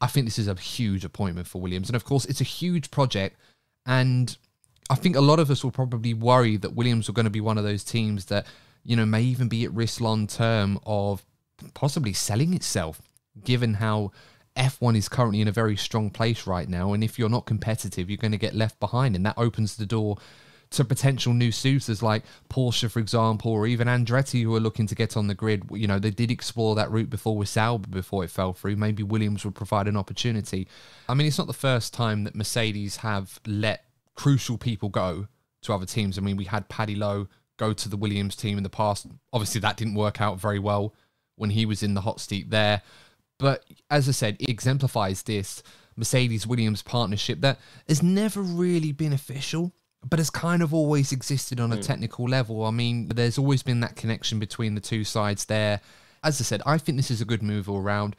I think this is a huge appointment for Williams. And of course, it's a huge project. And I think a lot of us will probably worry that Williams are going to be one of those teams that, you know, may even be at risk long term of possibly selling itself, given how F1 is currently in a very strong place right now. And if you're not competitive, you're going to get left behind. And that opens the door to potential new suitors like Porsche, for example, or even Andretti, who are looking to get on the grid. You know, they did explore that route before with Sauber before it fell through. Maybe Williams would provide an opportunity. I mean, it's not the first time that Mercedes have let crucial people go to other teams. I mean, we had Paddy Lowe go to the Williams team in the past. Obviously, that didn't work out very well when he was in the hot seat there. But as I said, it exemplifies this Mercedes-Williams partnership that has never really been official, but has kind of always existed on a technical level. I mean, there's always been that connection between the two sides there. As I said, I think this is a good move all around.